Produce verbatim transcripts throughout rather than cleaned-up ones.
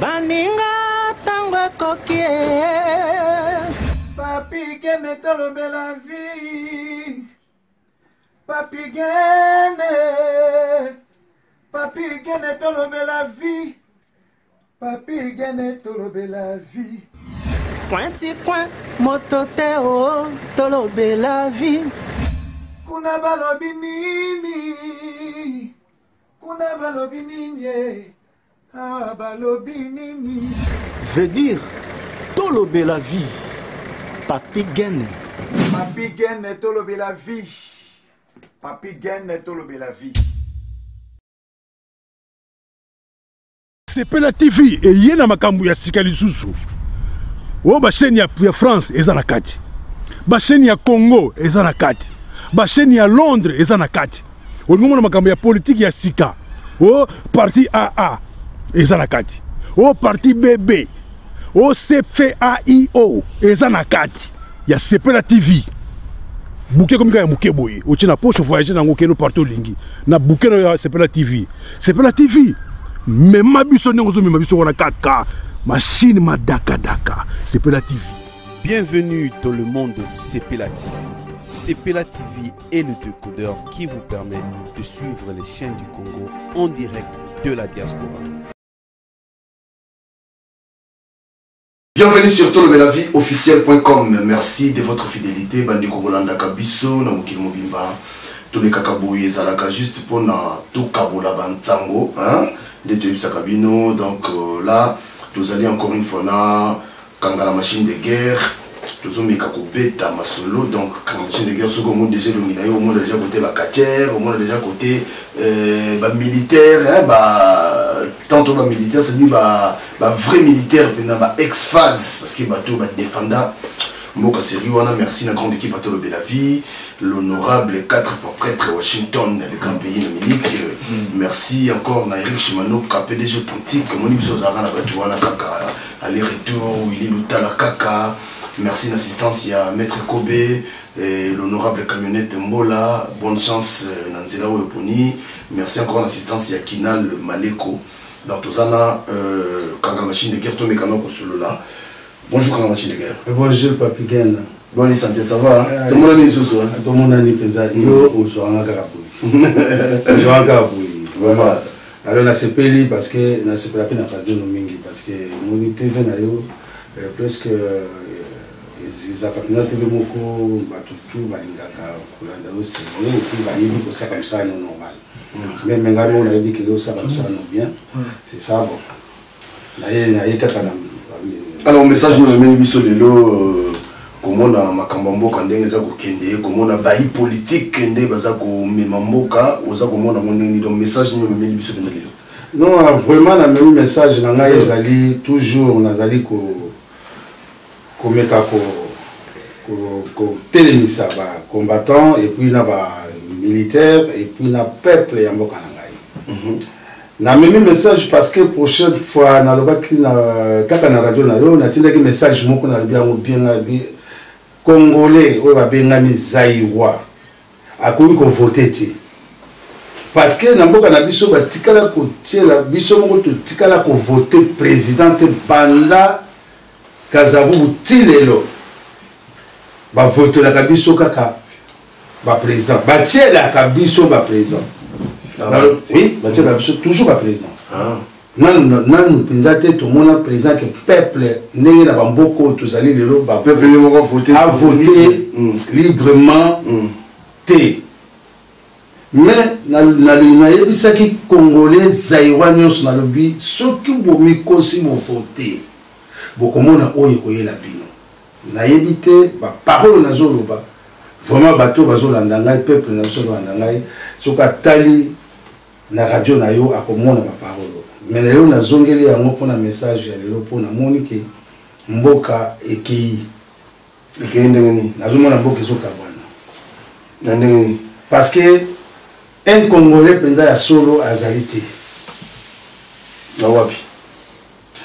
baninga tango kokie papi gene Tolobelavie papi gene papi gene Tolobelavie papi gene Tolobelavie pointi coin mototeo Tolobelavie kuna balobi nini kuna balobi nini ah balobi nini veut dire Tolobelavie papi gene papi gene Tolobelavie papi gene Tolobelavie. C P L A T V et yena makambu ya sikali susu o ba chaîne ya France eza na kati ba chaîne ya Congo eza na kati ba chaîne ya Londres eza na kati olingomona makambu ya politique ya sika o parti A A eza na kati o parti B B o C F A I O eza na kati ya C P L A T V bouquet comme ka ya muke boye o tina poche voyager nango keno partout lingi na bouquet na C P L A T V C P L A T V mais ma biso nengo zo ma biso wana quatre K machine ma daka daka C P L A T V. Bienvenue dans le monde de C P L A T V. C P L A T V est le décodeur qui vous permet de suivre les chaînes du Congo en direct de la diaspora. Bienvenue sur tolobelavie officiel point com. Merci de votre fidélité. Bandeko Bolanda Kabiso, Namukil Mobimba, tous les kakabouye Zalaka juste pour na tout Kabola Bantango, hein, de Toyib Sakabino. Donc euh, là, nous allons encore une fois na Kangala machine de guerre, tous mes kakobeta masolo. Donc la machine de guerre, ce qu'on a déjà dominé, on a déjà côté la cachère, on a déjà côté militaire, tantôt militaire, c'est-à-dire vrai militaire, ex-phase, parce qu'il va tout défendre. Mboka Seriwana, merci la grande équipe à Tolobelavie, l'honorable quatre fois prêtre Washington, le grand pays Dominique. Merci encore à Eric Shimano, K P D G Pontique, Moni Sozara, la Batouana Kaka, aller-retour, Willy Loutala Kaka. Merci l'assistance à Maître Kobe, l'honorable camionnette Mbola, bonne chance Nanzela Weponi. Merci encore l'assistance à Kinal Maleko. Dans Tozana, Kangal Machine de guerre, Tomé Kanon Kosolola. Bonjour Kangal Machine de guerre. Bonjour Papi Guen. Bonne santé, ça va? Tout le monde a mis sous soi. Tout le monde a mis pesant. Yo, on joue en Garaboui. On joue en Garaboui. Voilà. Alors la C P L I parce que la C P L I n'a pas de nom mingi parce que mon T V na yo presque ils appartiennent à T V moko batutu balingaka kulanda aussi et puis bah ils vont ça comme ça non normal. Mais maintenant on a dit que ça comme ça non bien. C'est ça bon. Là il y a quelqu'un là. Alors message nous amène biso de l'eau comment on a makambo mboka ndenge za kokende comment on a baï politique ndé baza ko memamboka oza comment on a ndenge donc message nous amène biso de l'eau. Non vraiment la même message na ngai ezali toujours on azali ko ko meka ko ko ko telemisa ba combattant et puis na ba militaire et puis na peuple ya mboka na ngai. Na même message parce que prochaine fois na lobaki na kaka na radio na yo na tindaki message moko na bien bien congolais oyo ba benga mizaiwa akoki ko voter ti parce que na mboka na biso ba tikala ko tiela biso moko to tikala ko voter président banda kazavu tilelo ba voter la biso kaka ba président ba tiela ka biso ba président. Ah, alors, oui, bah, toujours pas présent. Non, non, non, tout le monde présent que le peuple n'est pas beaucoup, tous les gens à voter librement. Mais, il y a des Congolais, Zaïwaniens, dans le but, ceux qui vont voter, beaucoup de monde ont eu la pino. Il y a des paroles dans le bas. Vraiment, le peuple n'a pas eu ce qu'a tali. La radio n'a pas parole. Mais les gens qui ont eu un message, ils ont eu un message qui mboka ekei. Parce que un Congolais président a solo Azali.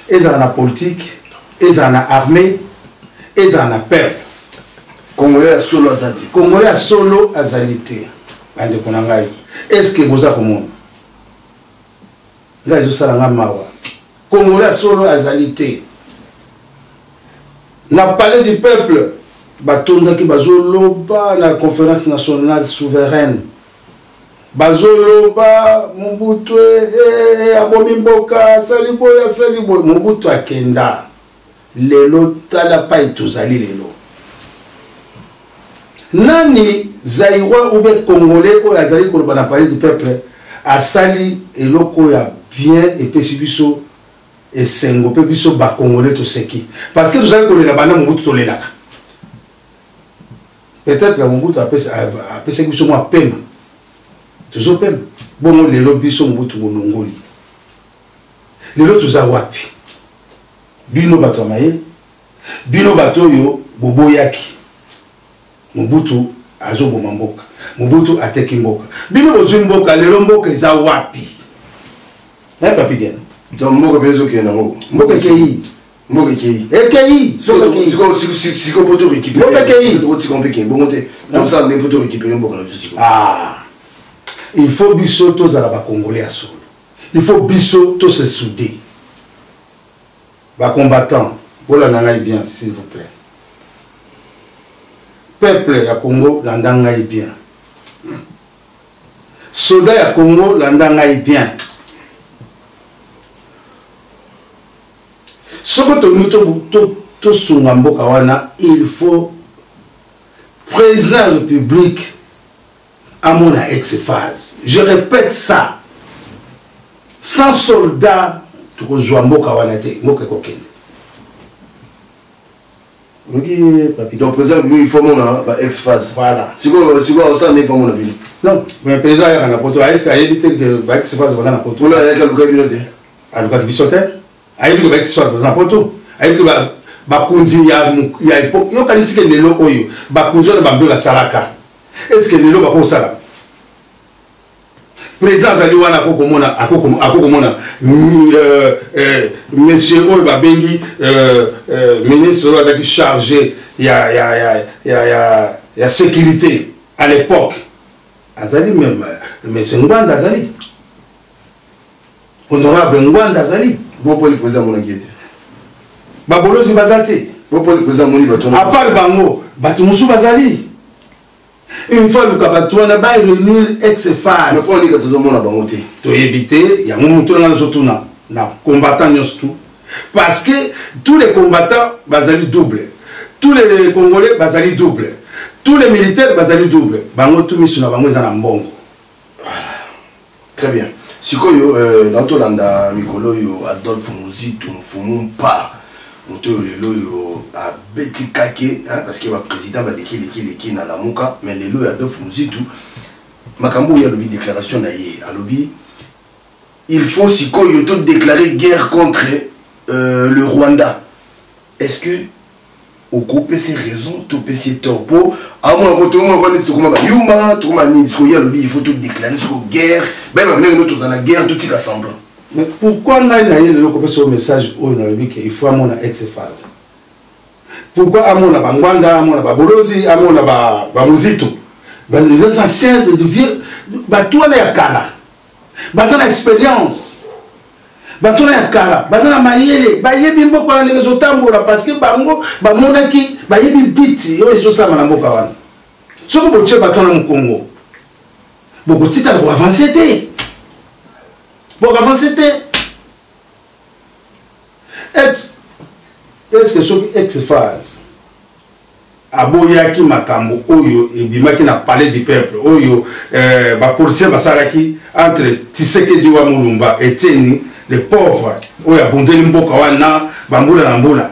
Ils ont la politique, ils ont l'armée, ils ont la peur. Congolais a solo Azali. Congolais a solo Azali. Est-ce que vous avez un monde? Là, je suis à la mawa. Congolais solo azalité. Na palais du peuple, batonda ki bazoloba na conférence nationale souveraine. Bazoloba Mobutu eh abomimboka saliboya saliboya Mobutu akenda. Lelo tala pa ituzali lelo. Nani Zaïwa ou bien Congolais ou Azali pour le palais du peuple a sali et loko ya bien et pessibiso et sengopé biso ba Congolais tout ce qui parce que nous avons connu la banane Mobutu tout les lacs. Peut-être la Mobutu a pessé biso moi peine toujours peine bon les lobbies sont Mobutu monongoli les autres tous à wapi bino bato maye bino bato yo bobo yaki. Mobutu azo boma mboka. Mobutu ateki mboka. Bino bozu mboka, lelo mboka eza wapi. Hein papi gena? Donc mboka bezo ke na mboka. Mboka ke yi. Mboka ke yi. E ke yi. Soko soko soko poto récupérer. Mboka ke yi. C'est trop compliqué. Bon côté. Comme ça ne poto récupérer mboka na soko. Ah. Il faut biso tous à la Congolais à solo. Il faut biso tous se souder. Ba combattant. Voilà nana bien s'il vous plaît. Peuple ya Congo landanga bien. Soda ya Congo landanga bien. Soko to muto to to sunga mboka wana il faut présenter le public à mon ex-phase. Je répète ça. Sans soldats tu kozwa mboka wana te mboka kokende. Ok, papi. Donc, président, lui, il faut mon ex-phase. Voilà. Si vous avez ça, n'est pas mon avis. Non, mais le président, il y a un apôtre. Est-ce qu'il a évité que l'ex-phase soit un apôtre? Il y a un cabinet. Il y a un bisoté. Il y a un ex-phase dans un apôtre. Il y a un bakounzi. Il y a un époque. Il y a un ici qui est le lot. Bakounzi, il y a un peu la salaka. Est-ce que le lot va pour ça? Président, il y a un apôtre. Monsieur Olba Bengi, ministre chargé de la sécurité à l'époque. Azali même, monsieur Ngwandazali. Honorable Ngwandazali. Bon pour le président mon inquiété. Babolo Zibazate. Bon pour le président mon inquiété. À part Bango, Batumusu Bazali. Une fois le Kabatoua n'a pas réuni ex-phase. Mais pourquoi on dit que c'est un monde à Bangoté? Tu es évité, il y a un monde dans le Jotuna. Combattant tout parce que tous les combattants basali double tous les Congolais basali double tous les militaires basali double bango tout mis sur la bango dans la bongo très bien si quoi yo dans tout landa Mikolo yo Adolphe Muzi tout fumu pas moto lelo yo a beti kake parce que va président va leki leki leki na la moka mais lelo Adolphe Muzi tout makambo ya lobi déclaration na ye a lobi il faut si quoi déclarer guerre contre euh, le Rwanda. Est-ce que au couple ces raisons, tout ces torts pour à moi retourner on va dire tout comme Yuma, tout comme il faut tout déclarer sur guerre. Ben maintenant nous tous dans la guerre tout est ensemble. Mais pourquoi on a le copier message au Nairobi qu'il faut à mon ex-phase. Pourquoi à mon la Rwanda, à mon la Babolozi, à mon la Bamuzito. Ben les anciens de vieux ben toi les Akana. Bazan expérience. Bazan yakala, bazan mayele, bayebi mboko na lezo tambola parce que bango ba monaki bayebi biti yo ezo sama na mboka wana. Soko boche batona mu Congo. Boko tika ko avancer té. Boko avancer té. Est est-ce que soki ex-phase aboyaki makambo oyo ebimaki na palais du peuple oyo euh, bapolitien basalaki entre Tshisekedi wa Mulumba et Tshisekedi les pauvres oyo abondeli mboka wana bambula na mbula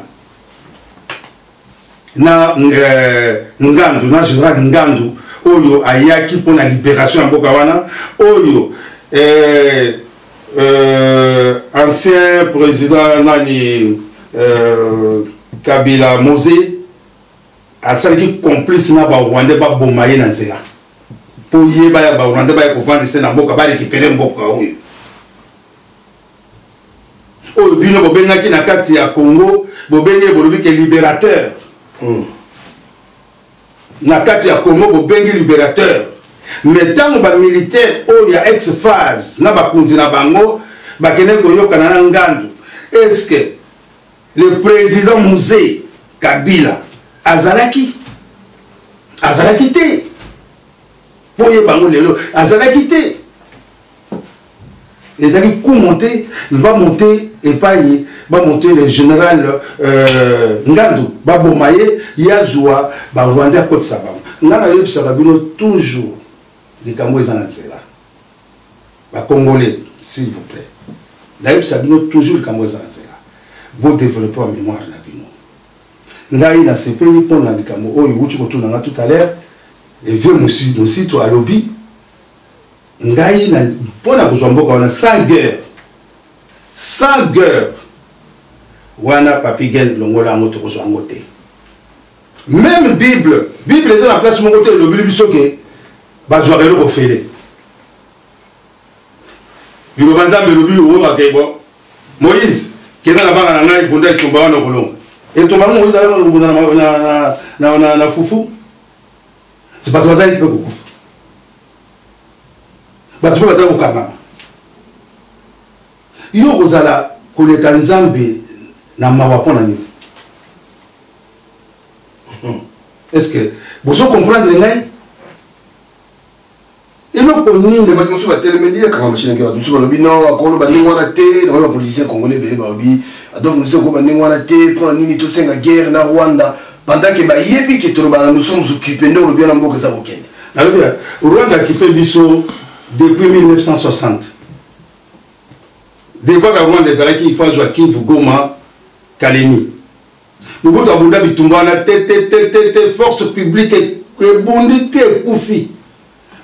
na euh, Ngandou na général Ngandou oyo ayaki mpona libération ya mboka wana oyo euh, euh, ancien président nani euh, Kabila Mose à celle qui complice n'a pas Rwanda pas bon maillé dans cela pour y aller à Rwanda pas pour vendre c'est n'importe quoi récupérer n'importe quoi oui oh bien le Bobena qui n'a qu'à tirer Congo Bobena est Bobena qui est libérateur n'a qu'à tirer Congo Bobena est libérateur mais tant que les militaires oh il y a ex-phase n'a pas conduit n'a pas ngo bah qui n'est qu'au Canada Ngandou est-ce que le président Mose Kabila Azalaki Azalaki té pour y aller Azalaki té et ça qui monter il va monter et pas il va monter le général euh, Ngandou va bombayer Yazoua va Rwanda côte Sabam Ngandou Sababino toujours les Camerounais en Azela va Congolais s'il vous plaît Ngandou Sababino toujours les Camerounais en Azela beau développement mémoire là bino Ngandou dans ces pays pour la Cameroun où tu retournes là tout à l'heure et vieux aussi aussi toi à lobby Ngaï, pour la Bouzambo, on a sans guerre. Sans guerre. Wana Papigel, l'ongola, on a tout besoin de côté. Même Bible, Bible est dans la place où on a le Bible, Bazoare le refélé. Il y a le but où on a dit, Moïse, qui est dans la barre, il y a un bon d'être tombé en Obolon. Et tombé en Moïse, il y a un foufou. C'est pas toi, ça, il peut beaucoup. Parce que vous avez dit que vous avez dit que vous avez dit que est-ce que vous comprenez les et nous connaissons les gens qui sont intermédiaires quand ils sont nous sommes non, quand nous avons la tête, nous avons policiers congolais, donc nous avons la tête, pour nous tous en guerre na Rwanda pendant que nous sommes occupés, nous sommes bien en mode que Rwanda qui peut biso depuis mille neuf cent soixante, des fois qu'avant des arrêts qui font Joaquin Goma, Kalemi. Nous avons abondé à Bitoumana, T T T T T, force publique et bondité, Koufi.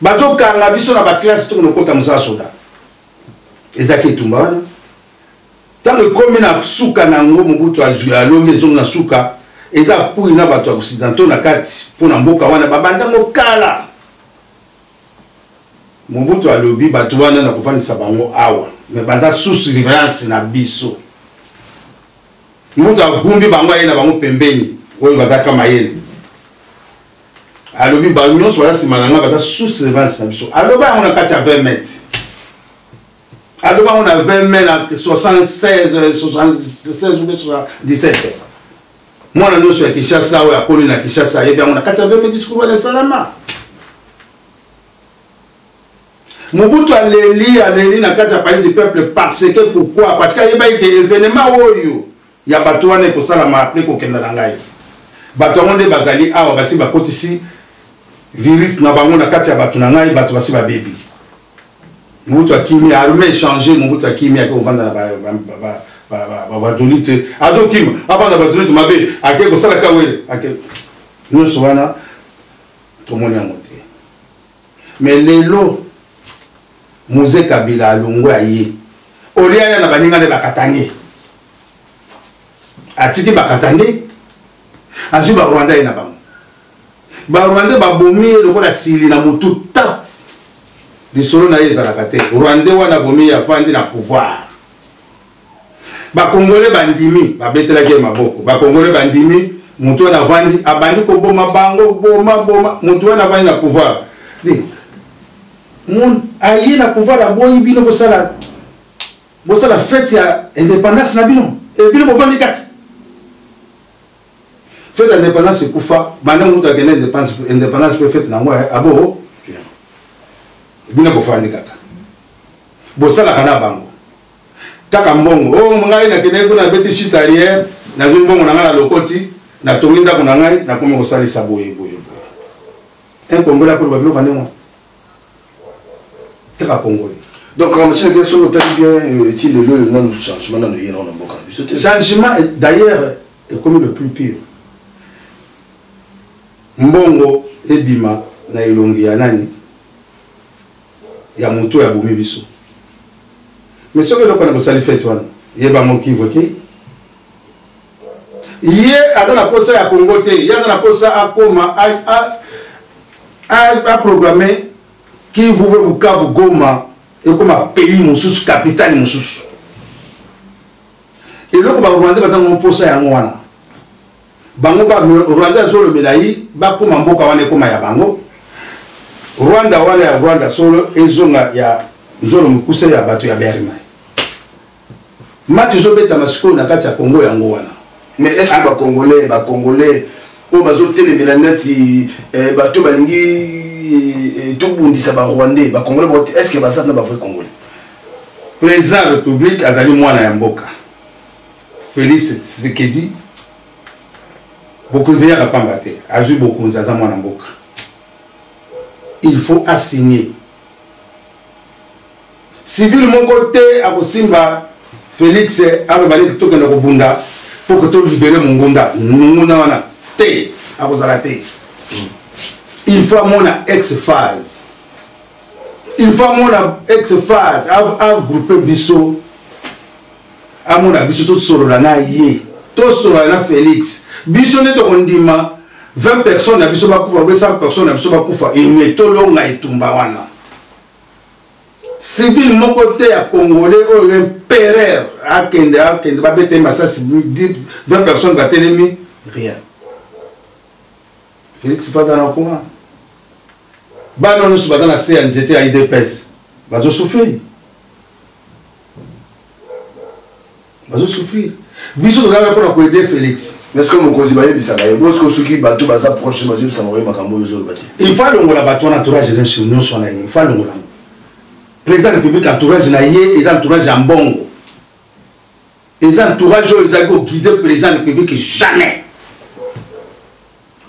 Mais donc, quand la vision de la classe tourne au compte à Moussa Soda, et Zaki Toumbana, tant que comme la Souka n'a pas eu à jouer à l'homme, les hommes Souka, et ça pour une abattoir occidentale, pour Nambokawana, Babandamo Kala. Mobutu a lobby, Batouana n'a pas fait de sabango awa. Mais baza sous référence na biso. Mobutu a gumbi bangwa yena bango pembeni. Oyo baza kama yena. A lobby bango so baza simananga baza sous référence na biso. A lobby on a quatre à vingt mètres. A lobby on a vingt mètres à soixante-seize soixante-seize dix-sept. Moi na noso ya Kinshasa ou ya Kolina Kinshasa yeba on a quatre à vingt mètres discours de Salama. Mobutu a l'éli, a l'éli, n'a qu'à parler du peuple parce que pourquoi? Parce qu'il y a des événements où il y a des gens qui sont appelés pour qu'ils ne soient pas là. Il y a des gens qui sont appelés ici, virus n'a pas été appelés à Batunangaï, Batuasi Babi. Mobutu a Kimi, armée changée, Mobutu a Kimi, à qu'on vende la Badonite. Azo Kim, avant la Badonite, ma belle, à quel que ça la Kawel, à quel. Nous sommes là, tout le monde est monté. Mais les lots, Mose Kabila longo ayi. Olia ya na baninga de bakatangi. Atiki bakatangi. Azu ba Rwanda ina bango. Ba Rwanda ba bomi lokola sili na mutu ta. Lisolo na yeza la kate. Rwanda wana bomi ya fandi na pouvoir. Ba Congolais bandimi, ba betela ke maboko. Ba Congolais bandimi, mutu na fandi abandi ko boma bango, boma boma, mutu na fandi na pouvoir. Di mon aïe na pouvoir la boye bino bosala bosala fête ya indépendance na bino et bino bovandi kaka fête indépendance kufa banana mutu akene indépendance indépendance pour fête na moi abo bino bovandi kaka bosala kana bango kaka mbongo oh ngai na kene kuna beti chitarier na zumbongo na ngala lokoti na tonginda kuna ngai na komi kosalisa boye boye un kongola pour babilo kanengo. Donc, quand monsieur bien, est-il le changement le changement, d'ailleurs, est comme le plus pire. Mbongo et Bima, na ilongi ya nani, ya moto ya bomi biso. Mais ce que l'on a fait, c'est que l'on a fait, il y a la poste à Congo, il y a la poste à Koma, à programmer. Qui vous veut vous cave Goma et comme un pays moussous, capitale moussous. Et là, on va demander parce qu'on pose ça à Ngwana. Bango va Rwanda solo Melayi, va comme un boka wana comme ya Bango. Rwanda wana ya Rwanda solo et zonga ya zolo mukuse ya batu ya Berma. match zobeta masiko na kati ya Congo yango wana. Mais est-ce que ba Congolais ba Congolais o bazotelemela neti bato balingi tobundisa ba Rwandais ba Congolais est-ce que ba safna ba vrai Congolais? Président de la République Azali mwana ya mboka. Félix Tshisekedi Bokonzi ya pambate, azu bokonzi za mwana mboka. Il faut assigner civil mon côté à Simba Félix a rebalé tout que le Bunda pour que tout libérer mon Bunda Mungunda té à Bozalaté. Il faut mon ex-phase. Il faut mon ex-phase à grouper Bissot à mon Bissot tout solo la naïe. Tout solo la Félix. Bissot n'est au condiment. vingt personnes à Bissot Bakoufa, cent personnes à Bissot Bakoufa. Il met tout l'on a et Tumbawana. Civil mon côté à Congolais ou l'empereur à Kende à Kende va bêter massacre vingt personnes va télémi rien. Félix va dans le coma. Bah non nous sommes dans la C N Z T à I D P S. Bah je souffre. Bah je souffre. Bisous de gars pour aider Félix. Mais ce que mon cousin Baye Bissaka, parce que ceux qui battent bas approchent mais ils s'envoient ma cambo ils ont battu. Il faut donc la bâton entourage de chez nous son ami. Il faut donc la président de la République, entourage naïe et entourage en bongo. Les entourages ont guidé le président de la République jamais.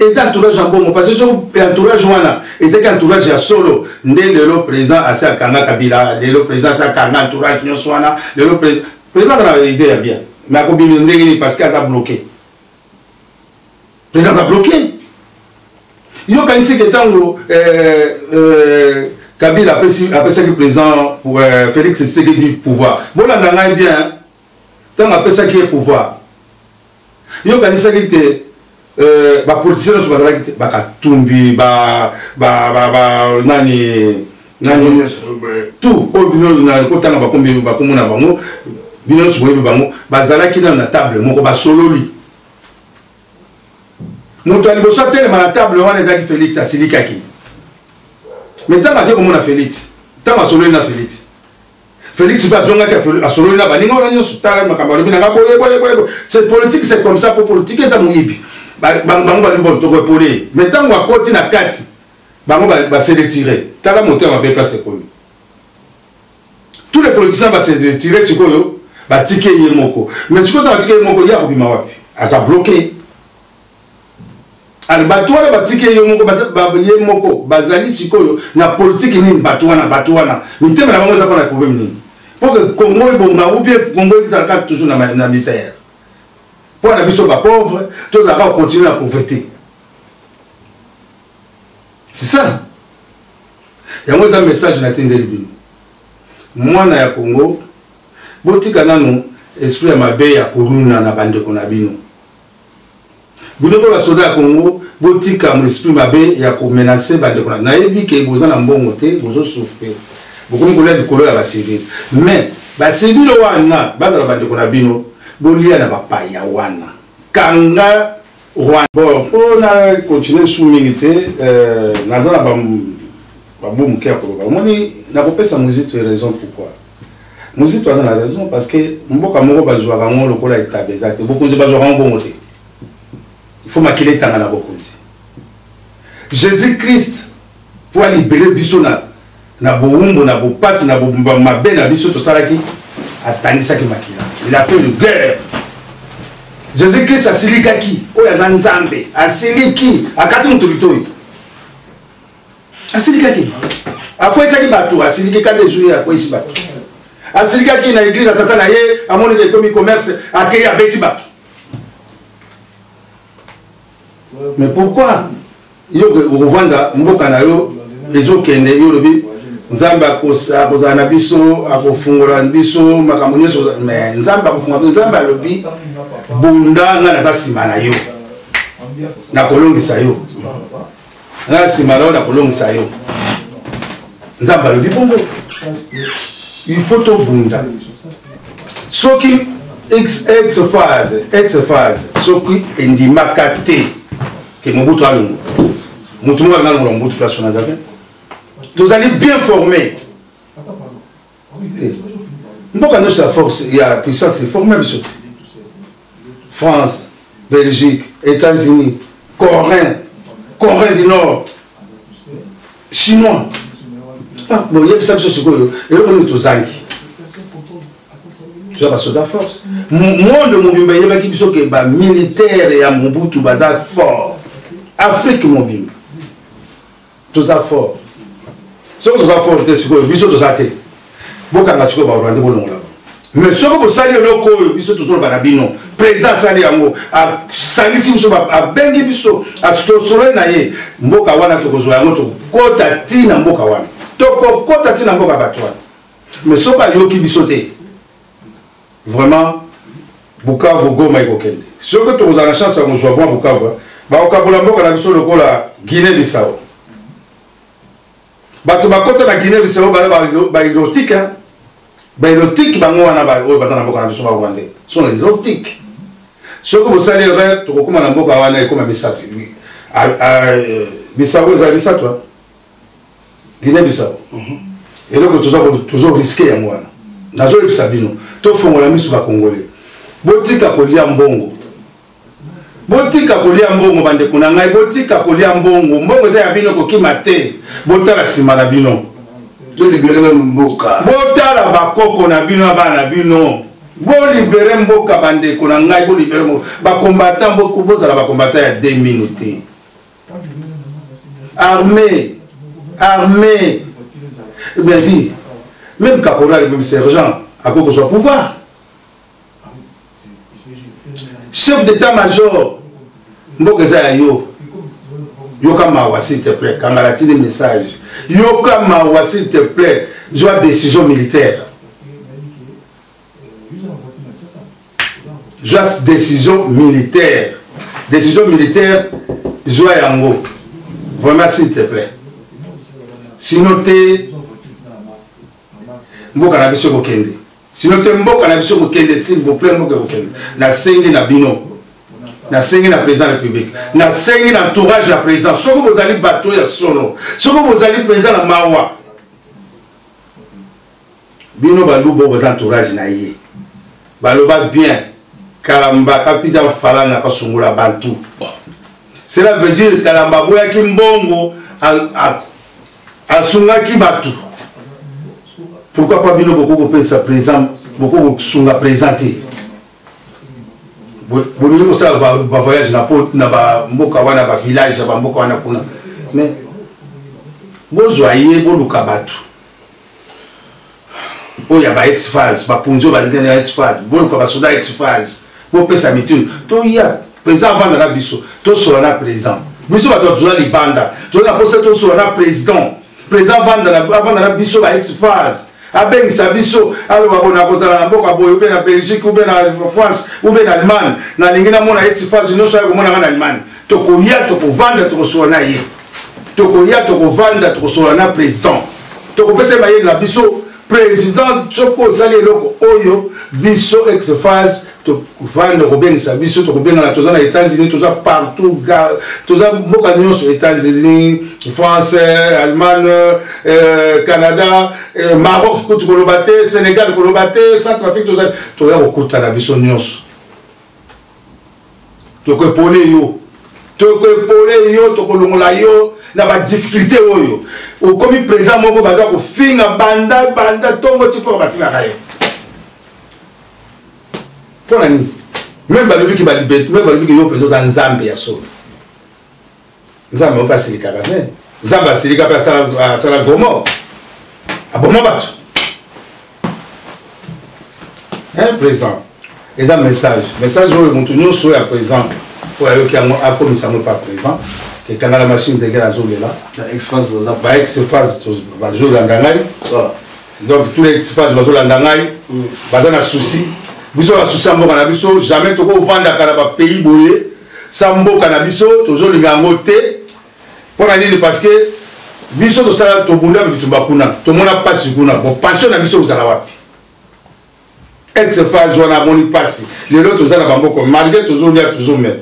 Les entourages en bongo, parce que les entourages wana, les entourages à solo, né le président à Sakana Kabila, le président à Sakana, entourage Nyoswana, le président. Le président a l'idée bien, mais à combien de parce qu'il a bloqué. Le président a bloqué. Il y a un que tant Kabila après ça qui est présent pour euh, Félix Tshisekedi du pouvoir. Bon là on a bien. Tant après ça qui est pouvoir. Il y a ça qui était euh bah politicien sur bazala qui était bah Katumbi bah bah bah nani nani tout au bino na ko tanga ba kombi ba komona bango bino sur bango bazala qui dans la table moko ba solo lui. Moto ali bosa tellement la table on les a qui Félix Asilikaki. Mais tant que mon Félix, tant que Solé na Félix, Félix va zonga que Solé na baninga on a ni sutara makamba ni nanga boye boye boye. C'est politique, c'est comme ça pour politique et tamu ibi. Bang bang bang ni bon toko polé. Mais tant que côté na quatre, bango va se retirer. Tala monter va bien placer comme. Tous les politiciens va se retirer sur quoi yo, va tiquer yemoko. Mais sur quoi tiquer yemoko ya obi mawapi, aka bloqué. Alors, batouana batike yomoko babaye moko bazali sikoyo na politique ni batouana batouana mitema na bango za pona problème ni pour que Congo ebonga ou bien Congo ezalaka toujours na na misère pour na biso ba pauvre tous va continuer la pauvreté c'est ça yango za message na tendeli bino mwana ya Congo botika nanu esprit ya mabe ya kuruna na bande kona bino. Vous n'avez pas la soldat à Congo, vous dites qu'à mon esprit, ma belle, il y a pour menacer, vous n'avez pas besoin d'un bon côté, vous souffrez. Vous connaissez le couleur à la civile. Mais, la civile, on a, on a, on a, on a, on a, on a, Kanga, Rwanda. Bon, on a continué sous militer, on a, on a, on a, on a, on a, on musique on a, raison pourquoi. Musique on a, raison parce que, on a, on a, on a, on a, il faut maquiller les tangana bokonzi. Jésus-Christ pour libérer biso na na boumbo na bopasse na bomba mabe na biso to salaki atangisa ki makila. Il a fait une guerre. Jésus-Christ a silikaki oya za nzambe, a siliki akati mtulitoi. A silikaki. Après ça ki bato, a siliki ka les jours après ici bato. A silikaki na église tata na ye amone de comme commerce akaya beti bato. Mais pourquoi il y a des Rwanda, des gens qui ont des gens qui ont des gens qui ont des gens qui ont des gens qui que Mobutu a l'homme. Mobutu a l'homme, Mobutu place on a jamais. Vous allez bien former. Donc, à nous, c'est la force, il y a la puissance, c'est fort, même surtout. France, Belgique, États-Unis, Coréens, Corée du Nord, Chinois. Ah, bon, il y a des gens qui sont tous les je vais passer de la force. Monde mobimba, il y a des gens qui sont militaires et à Mobutu, bazar fort. Afrique mobimba. Tous les forts. Si vous avez forts, vous avez beaucoup de choses à rendre. Mais si vous avez des gens qui toujours barabino, présent sali ango, à sali si vous à bengi biso, à stosore na ye, mboka wana tokozwa moto, kota tina mboka wana, toko kota tina mboka batwa. Mais si vous avez qui bisoté, vraiment, Bukavu goma ikokende. Si vous avez la chance à nous jouer à Bukavu, bah au Kabula mboka na biso loko la Guinée-Bissau. Bah tu vas kota la Guinée-Bissau, bah bah érotique hein. Ben érotique, ben on a pas, on va dans la boca na biso ba wande. Sont érotiques. Ce que vous savez, tu recommandes la boca wana comme misatu. Ah, misatu, ça misatu. Guinée misatu. Et donc toujours toujours risqué en wana. Nazo ibisabino. To fongola misu ba congolais. Botika kolia mbongo. Botika kolia mbongo bande kuna ngai botika kolia mbongo. Mbongo za bino ko kimate. Botala simala bino. Vous libérez la mboka. Botala bakoko na bino abana bino. Vous libérez mboka bande kona ngai vous libérez mboka. Ba combattant beaucoup bozala ba combattant ya deux minutes. Armée, armée. Ben dit même caporal même sergent à quoi que soit pouvoir. Chef d'état-major mboka za yo. Yoka mawa s'il te plaît kangalatine message. Yoka mawa, s'il te plaît, joie décision militaire. Joie décision militaire. Décision militaire, joie yango. Vraiment, s'il te plaît. Sinon, t'es. Mboka na biso kokende. Sinon, t'es mboka na biso kokende, s'il vous plaît, mboka kokende. Na sengi na bino. Na sengi na président de la République. Na sengi na entourage à présent. Ce que vous allez bateau ya solo. Ce que vous allez président la mawa. Bino balou bo vos entourage na yé. Baloba bien. Kalamba kapita fala na kasungula bantu. Cela veut dire kalamba boya ki mbongo a a sunga ki batu. Pourquoi pas bino beaucoup pour sa présent beaucoup pour sunga présenter. Bonjour, ça va voyager na porte na ba mboka wana ba village ba mboka wana kuna mais bozoyé boluka batu oya ba exfaz ba punjo ba ngena exfaz boluka ba soda exfaz bo pesa mitu to ya présent avant na biso to solana présent biso ba to jola libanda to na posa to solana président présent avant na avant na biso ba exfaz Abeng Sabiso, alors on a posé la boca, ou bien la Belgique, ou bien la France, ou bien l'Allemagne, n'a rien à mon ex-phase, non, ça, comme en Allemagne. Tokoya, Tokovanda, Trossonaï. Tokoya, Tokovanda, Trossona, président. Tokopese Maïe, la Bisso, président, Toko, Salé, Loko, Oyo, Bisso, ex-phase, Tokovanda, Robin Sabiso, Tokobin, la Tozana, États-Unis, tout ça partout, tout ça, Bocanion, États-Unis, France, Allemagne, euh, Canada, euh, Maroc, Côte Colombaté, Sénégal, Colombaté, Centrafrique, tout ça. Tu regardes au Côte Colombaté. Tu peux poler yo. Tu peux poler yo, tu peux l'ongler yo. Il y a des difficultés. Au commis présent, mon bazar, au fin, banda, banda, ton mot, tu peux faire la raille. Pour la nuit. Même le but qui va libérer, même le but qui est présent dans Zambia, seul. Nous avons passé les caravelles. Nous avons passé les caravelles à Salagomor. À Bomabat. Un présent. Et un message. Le message où nous sommes à présent. Pour ceux qui ne pas présents. Et quand la machine de guerre est là. La ex-phase. La ex-phase. Donc tous les ex-phases sont là. Ils ont un souci. Ils ont un souci à Mokanabiso. Jamais tu peux vendre à un pays brûlé. Sambo Kanabiso, toujours le gangoté. Pour aller parce que biso to sala to bunda bitu bakuna to mona passe kuna bon pension na biso uzala wapi ex phase wana moni passe le lot uzala bamboko malgré toujours lia toujours mais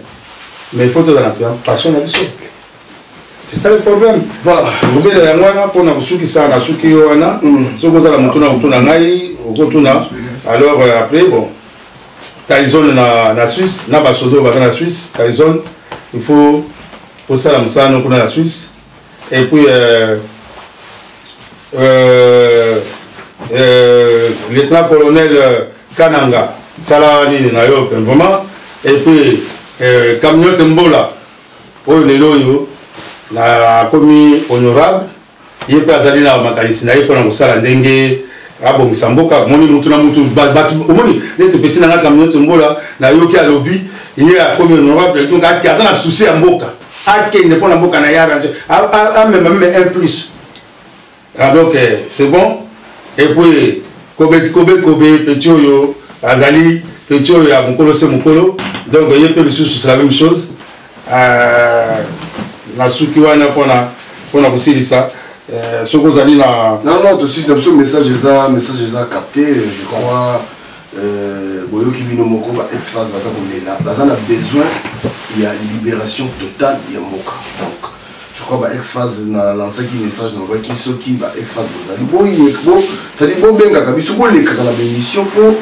mais il faut to dans la pension na biso C'est ça le problème. Voilà. Vous avez un on a a alors après bon, Tyson na na Suisse, na Basodo va na Suisse, Tyson il faut pour ça la la Suisse et puis euh, euh, euh, lieutenant-colonel Kananga, Salani na yo vraiment et puis euh, Kamiote Mbola, oh les loyaux. La commis honorable, il peut aller dans ma carrière, il peut aller dans la dengue, à Bongisamboka, moni mutuna mutu, batu, moni, les petits nana camions tombola, na yoki à lobby, il y a commis honorable, donc à qui a dans la souci à Mboka, à qui ne prend la Mboka na yara, à même même un plus. Donc c'est bon, et puis Kobe Kobe Kobe petit yo, Azali petit yo à Mukolo c'est Mukolo, donc il peut le souci c'est la même chose. La soukiwana pour la pour la aussi ça ce que vous allez là non non aussi c'est ce message ça message ça capté je crois boyo qui vient au moko va exface va ça comme là là ça a besoin il y a une libération totale il y a moka donc je crois va exface na lancer qui message dans quoi qui ce qui va exface vous allez boy meko ça dit bon benga kabiso ko leka la bénédiction pour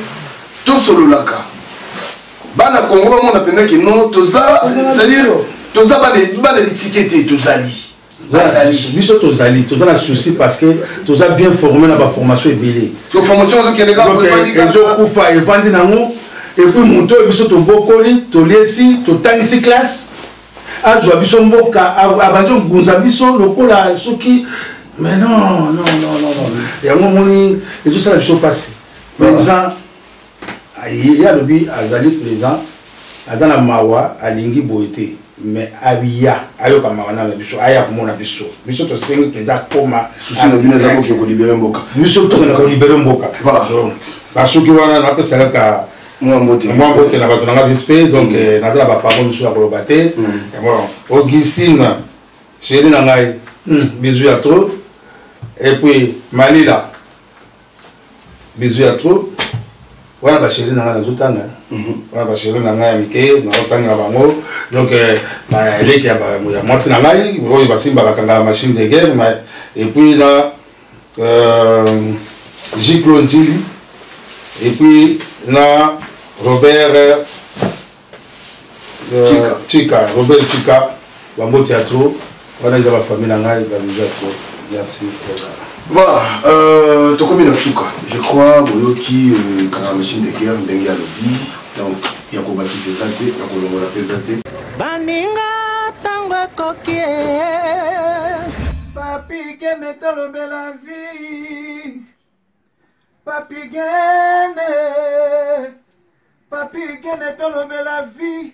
tout solo laka bana kongo on appelle que non tout ça c'est dire tout ça va l'étiqueter, tout ça. Tout ça, tout ça, souci parce que tout ça bien formé dans la formation est belle. La formation, c'est que les gars, ils vendent dans nous, et puis mon tour, ils sont au Bocoli, au Liesi, au Tanisi classe, à Joabison Boka, à Badjon Gonzabiso, le Kola, Souki. Mais non, non, non, non. Et à un moment, et tout ça, ils sont passés. Présent, il y a le but, Azali présent, Adana Mawa, à Lingi Boété. Mais Abia, ayo kamarana na biso, aya mona biso. Biso to sengi peza koma. Souci na bino zako ko libérer mboka. Biso to na ko libérer mboka. Voilà. Parce que wana na pesa ka moi moté. Moi moté na bato na respect donc na tala ba parole biso ko lobater. Bon, Augustine chéri na ngai. Bisous à trop. Et puis Malila. Bisous à trop. Voilà la chérie dans la zutanga. Voilà la chérie dans la mike, dans la tanga bango. Donc les qui a moi c'est ngai, vous voyez basimba bakanga machine de guerre et puis là euh Jiclondili et puis là Robert Chika Chika Robert Chika bango théâtre. Voilà la famille ngai dans le théâtre. Merci. Voilà, euh, Tokomi Nasuka, je crois, Boyoki, euh, quand la machine de guerre, Dengue à l'oubli, donc, il y a qu'on bâtit ses athées, il y a qu'on l'a présenté. Baninga, Tango Koké, Papi Gene Tolobelavie, Papi Gene, Papi Gene Tolobelavie,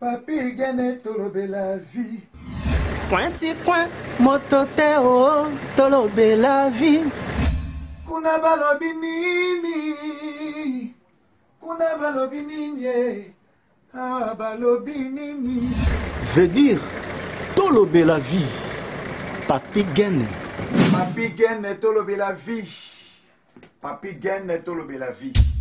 Papi Gene Tolobelavie. Coin petit coin, mototeo, Tolobelavie. Kuna balobi nini, kuna balobi nini, ah balobi nini. Veut dire Tolobelavie, Papi Gene. Papi Gene Tolobelavie, Papi Gene Tolobelavie.